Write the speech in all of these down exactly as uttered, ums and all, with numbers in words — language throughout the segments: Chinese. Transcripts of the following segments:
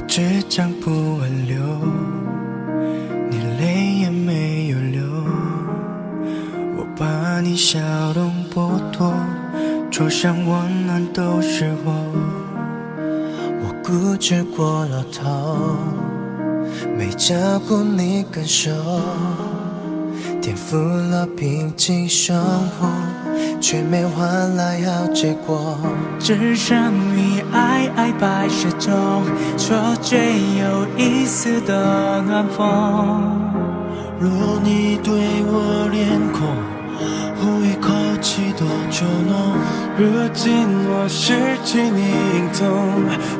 我只讲不挽留，你泪也没有流，我把你小动剥夺，桌上温暖都是我，我固执过了头，没照顾你感受，颠覆了平静生活，却没换来好结果。只剩你皑皑白雪中错觉有一丝的暖风。若你对我脸孔呼一口气多酒浓，如今我拾起你影踪，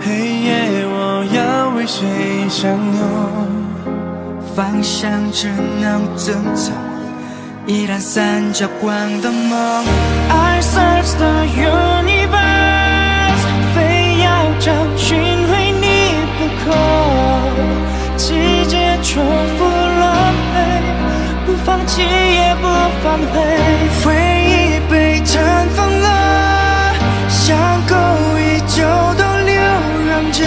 黑夜我要为谁相拥？方向只能争吵，依然散着光的梦。 I search the universe， 非要找寻回你不可。季节重复轮回，不放弃也不放飞。回忆被尘封了，伤口依旧都流淌着。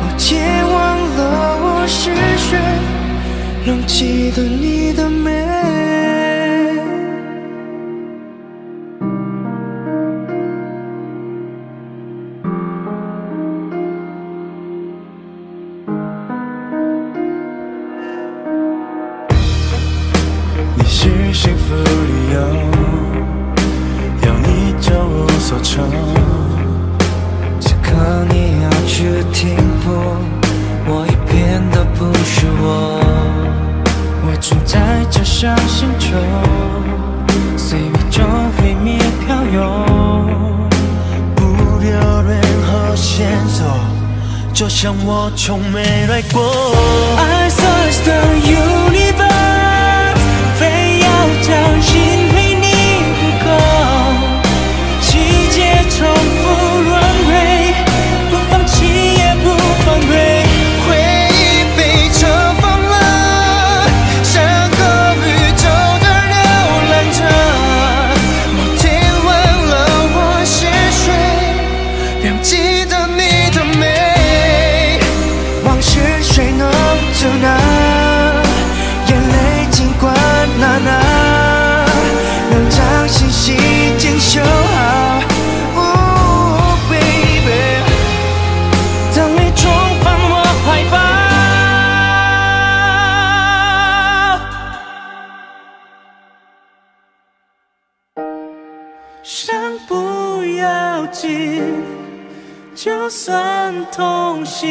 我亲吻了我是谁，仍记得你的美。就像我从没来过。 I search the universe， 非要找寻回你不够。季节重复轮回，不放弃也不放飞。回忆被尘封了，像个宇宙的流浪者。我听完了我是谁，仍记得你的美。 谁能阻挡？眼泪尽管难拿，能让信息渐修好。哦 baby， 当你重返我怀抱，伤不要紧，就算痛心。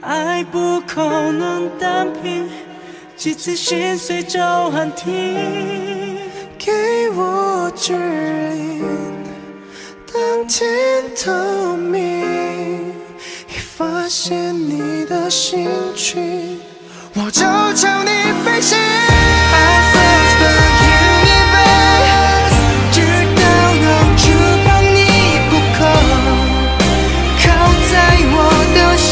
爱不可能单凭几次心碎就喊停，给我指引，当天透明，一发现你的心情，我就朝你飞行。I search the universe， 直到能触碰你不可，靠在我的胸。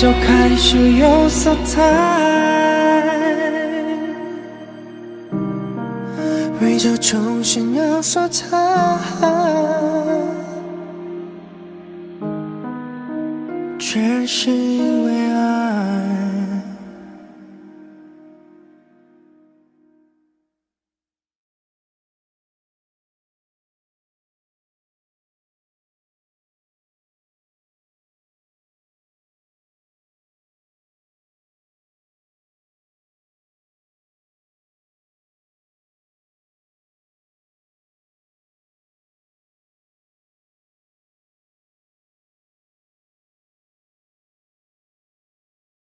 就开始有色彩，为这重新要色彩。全是。